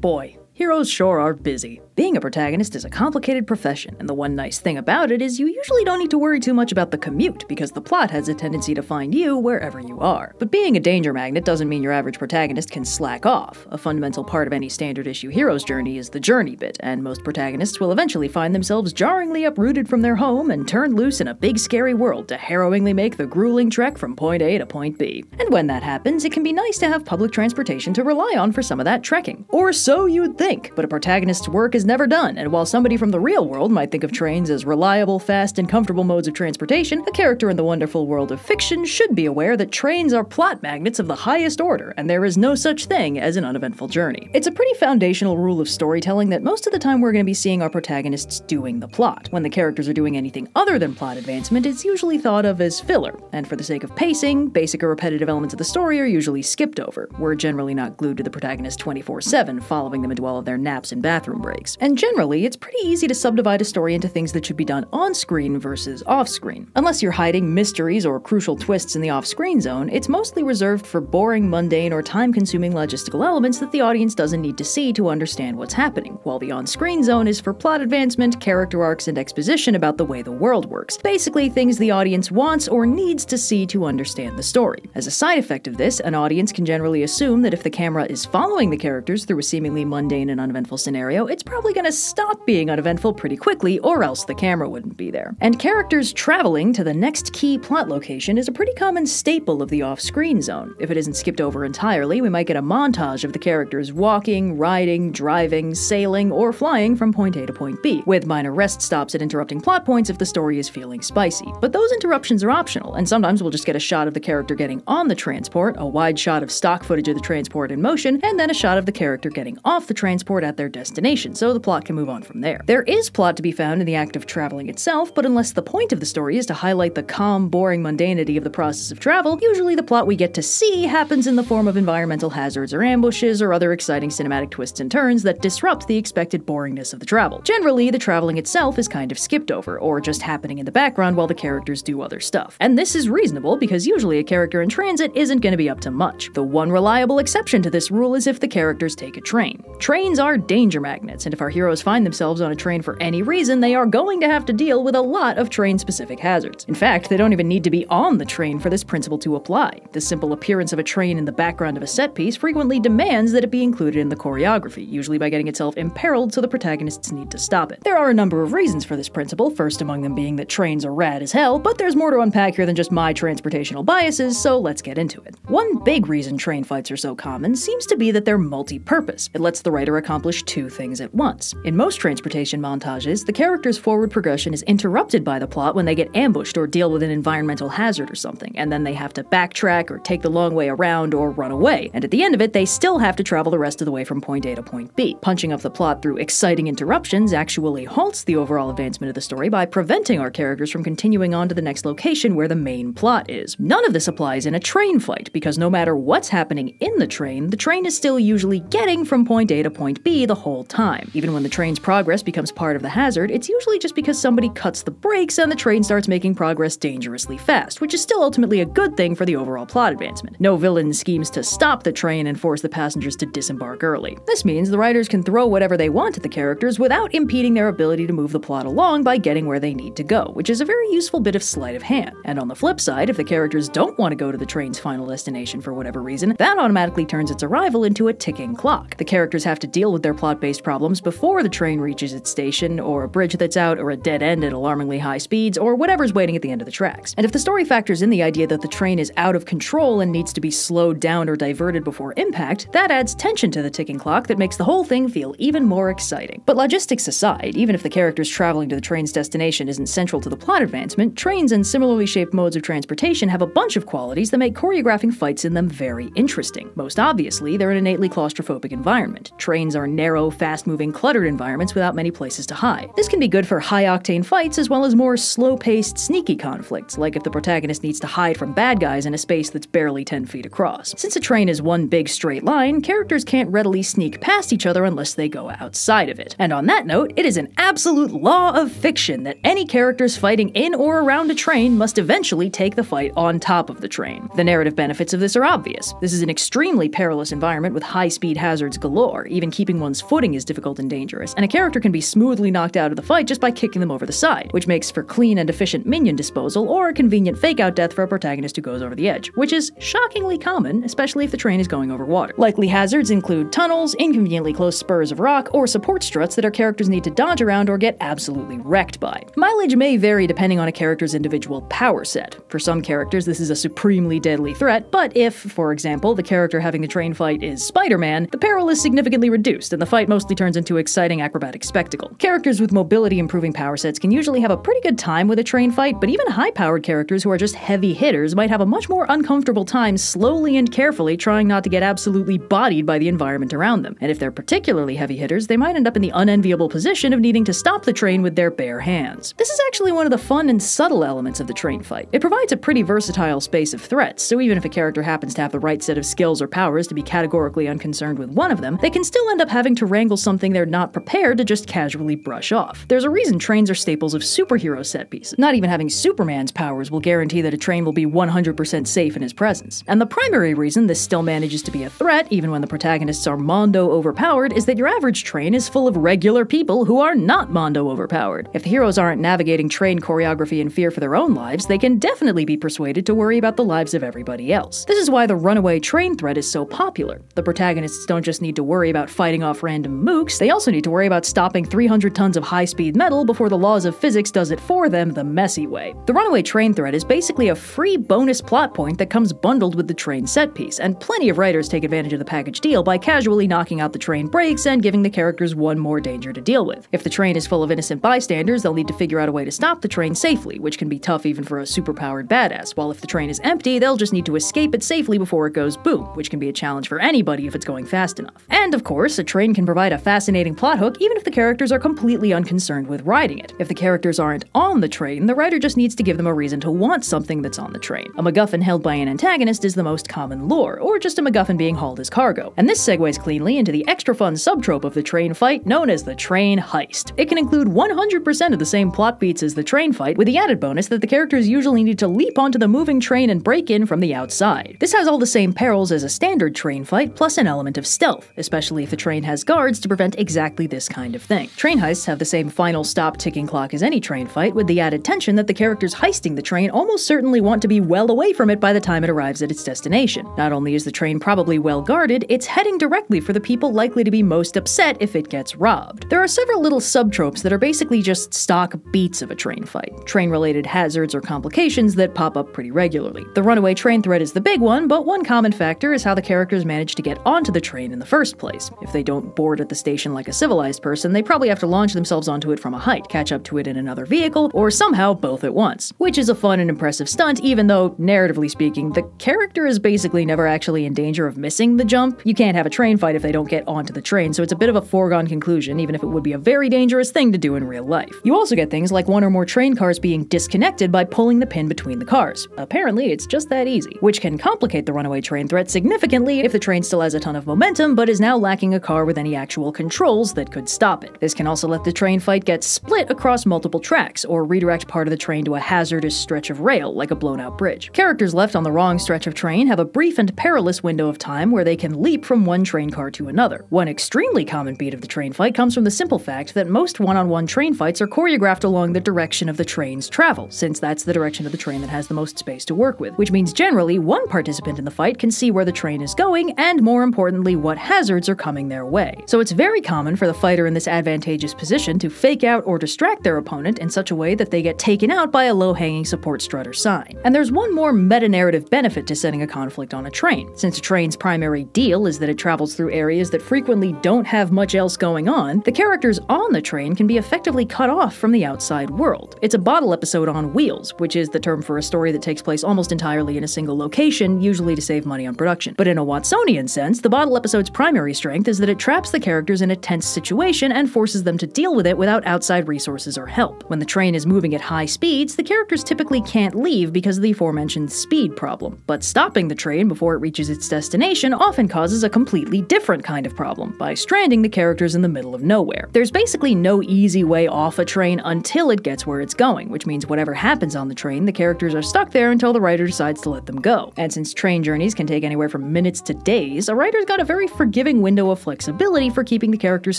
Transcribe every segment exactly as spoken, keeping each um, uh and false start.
Boy, heroes sure are busy. Being a protagonist is a complicated profession, and the one nice thing about it is you usually don't need to worry too much about the commute, because the plot has a tendency to find you wherever you are. But being a danger magnet doesn't mean your average protagonist can slack off. A fundamental part of any standard issue hero's journey is the journey bit, and most protagonists will eventually find themselves jarringly uprooted from their home and turned loose in a big scary world to harrowingly make the grueling trek from point A to point B. And when that happens, it can be nice to have public transportation to rely on for some of that trekking. Or so you'd think, but a protagonist's work is never done, and while somebody from the real world might think of trains as reliable, fast, and comfortable modes of transportation, a character in the wonderful world of fiction should be aware that trains are plot magnets of the highest order, and there is no such thing as an uneventful journey. It's a pretty foundational rule of storytelling that most of the time we're going to be seeing our protagonists doing the plot. When the characters are doing anything other than plot advancement, it's usually thought of as filler, and for the sake of pacing, basic or repetitive elements of the story are usually skipped over. We're generally not glued to the protagonist twenty-four seven, following them into all of their naps and bathroom breaks. And generally, it's pretty easy to subdivide a story into things that should be done on-screen versus off-screen. Unless you're hiding mysteries or crucial twists in the off-screen zone, it's mostly reserved for boring, mundane, or time-consuming logistical elements that the audience doesn't need to see to understand what's happening, while the on-screen zone is for plot advancement, character arcs, and exposition about the way the world works. Basically, things the audience wants or needs to see to understand the story. As a side effect of this, an audience can generally assume that if the camera is following the characters through a seemingly mundane and uneventful scenario, it's probably going to stop being uneventful pretty quickly, or else the camera wouldn't be there. And characters traveling to the next key plot location is a pretty common staple of the off-screen zone. If it isn't skipped over entirely, we might get a montage of the characters walking, riding, driving, sailing, or flying from point A to point B, with minor rest stops at interrupting plot points if the story is feeling spicy. But those interruptions are optional, and sometimes we'll just get a shot of the character getting on the transport, a wide shot of stock footage of the transport in motion, and then a shot of the character getting off the transport at their destination, so the plot can move on from there. There is plot to be found in the act of traveling itself, but unless the point of the story is to highlight the calm, boring mundanity of the process of travel, usually the plot we get to see happens in the form of environmental hazards or ambushes or other exciting cinematic twists and turns that disrupt the expected boringness of the travel. Generally, the traveling itself is kind of skipped over, or just happening in the background while the characters do other stuff. And this is reasonable, because usually a character in transit isn't going to be up to much. The one reliable exception to this rule is if the characters take a train. Trains are danger magnets, and if our heroes find themselves on a train for any reason, they are going to have to deal with a lot of train-specific hazards. In fact, they don't even need to be on the train for this principle to apply. The simple appearance of a train in the background of a set piece frequently demands that it be included in the choreography, usually by getting itself imperiled so the protagonists need to stop it. There are a number of reasons for this principle, first among them being that trains are rad as hell, but there's more to unpack here than just my transportational biases, so let's get into it. One big reason train fights are so common seems to be that they're multi-purpose. It lets the writer accomplish two things at once. In most transportation montages, the character's forward progression is interrupted by the plot when they get ambushed or deal with an environmental hazard or something, and then they have to backtrack or take the long way around or run away, and at the end of it, they still have to travel the rest of the way from point A to point B. Punching up the plot through exciting interruptions actually halts the overall advancement of the story by preventing our characters from continuing on to the next location where the main plot is. None of this applies in a train fight, because no matter what's happening in the train, the train is still usually getting from point A to point B the whole time. Even when the train's progress becomes part of the hazard, it's usually just because somebody cuts the brakes and the train starts making progress dangerously fast, which is still ultimately a good thing for the overall plot advancement. No villain schemes to stop the train and force the passengers to disembark early. This means the writers can throw whatever they want at the characters without impeding their ability to move the plot along by getting where they need to go, which is a very useful bit of sleight of hand. And on the flip side, if the characters don't want to go to the train's final destination for whatever reason, that automatically turns its arrival into a ticking clock. The characters have to deal with their plot-based problems before before the train reaches its station, or a bridge that's out, or a dead end at alarmingly high speeds, or whatever's waiting at the end of the tracks. And if the story factors in the idea that the train is out of control and needs to be slowed down or diverted before impact, that adds tension to the ticking clock that makes the whole thing feel even more exciting. But logistics aside, even if the characters traveling to the train's destination isn't central to the plot advancement, trains and similarly shaped modes of transportation have a bunch of qualities that make choreographing fights in them very interesting. Most obviously, they're an innately claustrophobic environment. Trains are narrow, fast-moving, cluttered environments without many places to hide. This can be good for high-octane fights as well as more slow-paced, sneaky conflicts, like if the protagonist needs to hide from bad guys in a space that's barely ten feet across. Since a train is one big straight line, characters can't readily sneak past each other unless they go outside of it. And on that note, it is an absolute law of fiction that any characters fighting in or around a train must eventually take the fight on top of the train. The narrative benefits of this are obvious. This is an extremely perilous environment with high-speed hazards galore. Even and keeping one's footing is difficult and dangerous, and a character can be smoothly knocked out of the fight just by kicking them over the side, which makes for clean and efficient minion disposal or a convenient fake-out death for a protagonist who goes over the edge, which is shockingly common, especially if the train is going over water. Likely hazards include tunnels, inconveniently close spurs of rock, or support struts that our characters need to dodge around or get absolutely wrecked by. Mileage may vary depending on a character's individual power set. For some characters, this is a supremely deadly threat, but if, for example, the character having the train fight is Spider-Man, the peril is significantly reduced, and the fight mostly turns into exciting acrobatic spectacle. Characters with mobility-improving power sets can usually have a pretty good time with a train fight, but even high-powered characters who are just heavy hitters might have a much more uncomfortable time slowly and carefully trying not to get absolutely bodied by the environment around them. And if they're particularly heavy hitters, they might end up in the unenviable position of needing to stop the train with their bare hands. This is actually one of the fun and subtle elements of the train fight. It provides a pretty versatile space of threats, so even if a character happens to have the right set of skills or powers to be categorically unconcerned with one of them, they can still end up having to wrangle something they're not prepared to just casually brush off. There's a reason trains are staples of superhero set pieces. Not even having Superman's powers will guarantee that a train will be one hundred percent safe in his presence. And the primary reason this still manages to be a threat, even when the protagonists are mondo overpowered, is that your average train is full of regular people who are not mondo overpowered. If the heroes aren't navigating train choreography in fear for their own lives, they can definitely be persuaded to worry about the lives of everybody else. This is why the runaway train threat is so popular. The protagonists don't just need to worry about fighting off random mooks, they also need to worry about stopping three hundred tons of high-speed metal before the laws of physics does it for them the messy way. The runaway train threat is basically a free bonus plot point that comes bundled with the train set piece, and plenty of writers take advantage of the package deal by casually knocking out the train brakes and giving the characters one more danger to deal with. If the train is full of innocent bystanders, they'll need to figure out a way to stop the train safely, which can be tough even for a superpowered badass, while if the train is empty, they'll just need to escape it safely before it goes boom, which can be a challenge for anybody if it's going fast enough. And of course, a train can provide a fascinating plot hook even if the characters are completely unconcerned with riding it. If the characters aren't on the train, the writer just needs to give them a reason to want something that's on the train. A MacGuffin held by an antagonist is the most common lore, or just a MacGuffin being hauled as cargo. And this segues cleanly into the extra fun subtrope of the train fight known as the train heist. It can include one hundred percent of the same plot beats as the train fight, with the added bonus that the characters usually need to leap onto the moving train and break in from the outside. This has all the same perils as a standard train fight, plus an element of stealth, especially if the train has guards to prevent exactly this kind of thing. Train heists have the same final stop ticking clock as any train fight, with the added tension that the characters heisting the train almost certainly want to be well away from it by the time it arrives at its destination. Not only is the train probably well guarded, it's heading directly for the people likely to be most upset if it gets robbed. There are several little subtropes that are basically just stock beats of a train fight, train-related hazards or complications that pop up pretty regularly. The runaway train threat is the big one, but one common factor is how the characters manage to get onto the train in the first place. If they don't board at the station like a civilized person, they probably have to launch themselves onto it from a height, catch up to it in another vehicle, or somehow both at once, which is a fun and impressive stunt, even though, narratively speaking, the character is basically never actually in danger of missing the jump. You can't have a train fight if they don't get onto the train, so it's a bit of a foregone conclusion, even if it would be a very dangerous thing to do in real life. You also get things like one or more train cars being disconnected by pulling the pin between the cars. Apparently, it's just that easy, which can complicate the runaway train threat significantly if the train still has a ton of momentum, but is now lacking a car with any actual controls that could stop it. This can also let the train fight get split across multiple tracks, or redirect part of the train to a hazardous stretch of rail, like a blown-out bridge. Characters left on the wrong stretch of train have a brief and perilous window of time where they can leap from one train car to another. One extremely common beat of the train fight comes from the simple fact that most one-on-one train fights are choreographed along the direction of the train's travel, since that's the direction of the train that has the most space to work with, which means generally one participant in the fight can see where the train is going, and more importantly, what hazards are coming their way. So it's very common for the fighter in this advantageous position to fake out or distract their opponent in such a way that they get taken out by a low-hanging support strut or sign. And there's one more meta-narrative benefit to setting a conflict on a train. Since a train's primary deal is that it travels through areas that frequently don't have much else going on, the characters on the train can be effectively cut off from the outside world. It's a bottle episode on wheels, which is the term for a story that takes place almost entirely in a single location, usually to save money on production. But in a Watsonian sense, the bottle episode's primary strength is that it traps the characters in a tense situation and forces them to deal with it without outside resources or help. When the train is moving at high speeds, the characters typically can't leave because of the aforementioned speed problem. But stopping the train before it reaches its destination often causes a completely different kind of problem, by stranding the characters in the middle of nowhere. There's basically no easy way off a train until it gets where it's going, which means whatever happens on the train, the characters are stuck there until the writer decides to let them go. And since train journeys can take anywhere from minutes to days, a writer's got a very forgiving window a flexibility for keeping the characters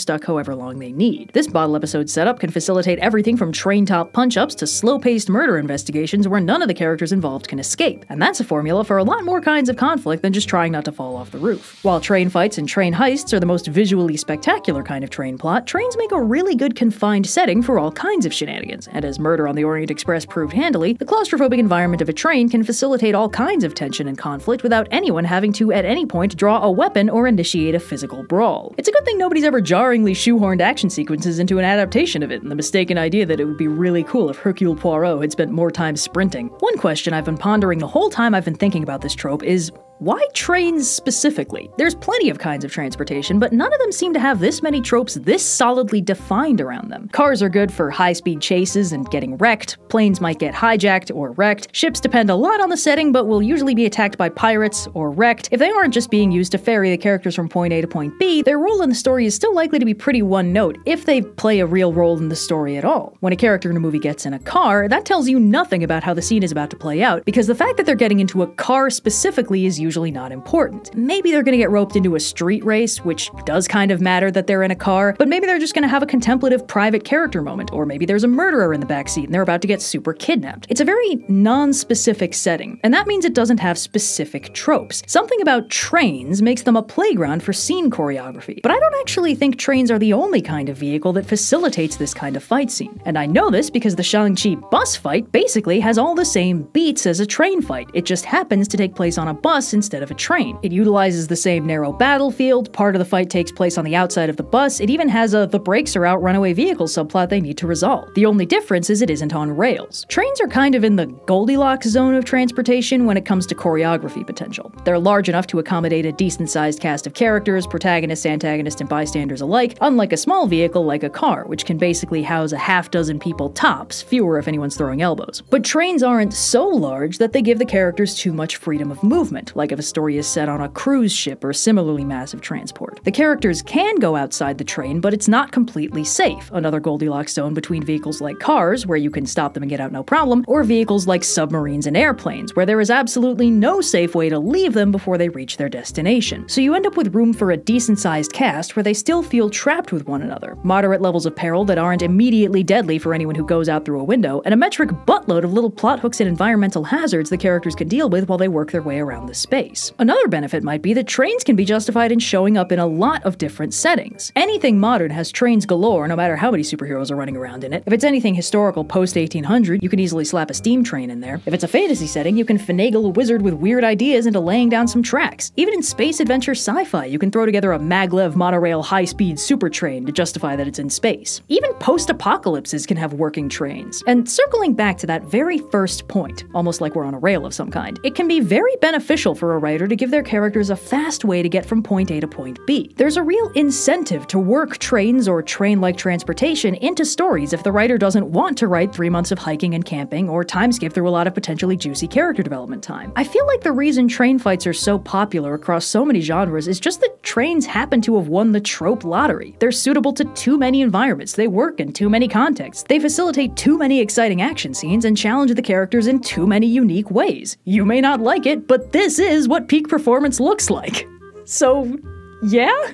stuck however long they need. This bottle episode setup can facilitate everything from train-top punch-ups to slow-paced murder investigations where none of the characters involved can escape, and that's a formula for a lot more kinds of conflict than just trying not to fall off the roof. While train fights and train heists are the most visually spectacular kind of train plot, trains make a really good confined setting for all kinds of shenanigans, and as Murder on the Orient Express proved handily, the claustrophobic environment of a train can facilitate all kinds of tension and conflict without anyone having to at any point draw a weapon or initiate a physical brawl. It's a good thing nobody's ever jarringly shoehorned action sequences into an adaptation of it, and the mistaken idea that it would be really cool if Hercule Poirot had spent more time sprinting. One question I've been pondering the whole time I've been thinking about this trope is, why trains specifically? There's plenty of kinds of transportation, but none of them seem to have this many tropes this solidly defined around them. Cars are good for high-speed chases and getting wrecked, planes might get hijacked or wrecked, ships depend a lot on the setting but will usually be attacked by pirates or wrecked. If they aren't just being used to ferry the characters from point A to point B, their role in the story is still likely to be pretty one-note, if they play a real role in the story at all. When a character in a movie gets in a car, that tells you nothing about how the scene is about to play out, because the fact that they're getting into a car specifically is usually usually not important. Maybe they're gonna get roped into a street race, which does kind of matter that they're in a car, but maybe they're just gonna have a contemplative private character moment, or maybe there's a murderer in the backseat and they're about to get super kidnapped. It's a very non-specific setting, and that means it doesn't have specific tropes. Something about trains makes them a playground for scene choreography, but I don't actually think trains are the only kind of vehicle that facilitates this kind of fight scene. And I know this because the Shang-Chi bus fight basically has all the same beats as a train fight, it just happens to take place on a bus instead of a train. It utilizes the same narrow battlefield, part of the fight takes place on the outside of the bus, it even has a the brakes are out runaway vehicles subplot they need to resolve. The only difference is it isn't on rails. Trains are kind of in the Goldilocks zone of transportation when it comes to choreography potential. They're large enough to accommodate a decent-sized cast of characters, protagonists, antagonists, and bystanders alike, unlike a small vehicle like a car, which can basically house a half dozen people tops, fewer if anyone's throwing elbows. But trains aren't so large that they give the characters too much freedom of movement, like if a story is set on a cruise ship or similarly massive transport. The characters can go outside the train, but it's not completely safe, another Goldilocks zone between vehicles like cars, where you can stop them and get out no problem, or vehicles like submarines and airplanes, where there is absolutely no safe way to leave them before they reach their destination. So you end up with room for a decent-sized cast where they still feel trapped with one another, moderate levels of peril that aren't immediately deadly for anyone who goes out through a window, and a metric buttload of little plot hooks and environmental hazards the characters can deal with while they work their way around the space. Another benefit might be that trains can be justified in showing up in a lot of different settings. Anything modern has trains galore, no matter how many superheroes are running around in it. If it's anything historical post eighteen hundred, you can easily slap a steam train in there. If it's a fantasy setting, you can finagle a wizard with weird ideas into laying down some tracks. Even in space adventure sci-fi, you can throw together a maglev monorail high-speed super train to justify that it's in space. Even post-apocalypses can have working trains. And circling back to that very first point, almost like we're on a rail of some kind, it can be very beneficial for a writer to give their characters a fast way to get from point A to point B. There's a real incentive to work trains or train-like transportation into stories if the writer doesn't want to write three months of hiking and camping or time skip through a lot of potentially juicy character development time. I feel like the reason train fights are so popular across so many genres is just that trains happen to have won the trope lottery. They're suitable to too many environments, they work in too many contexts, they facilitate too many exciting action scenes, and challenge the characters in too many unique ways. You may not like it, but this is what peak performance looks like. So, yeah?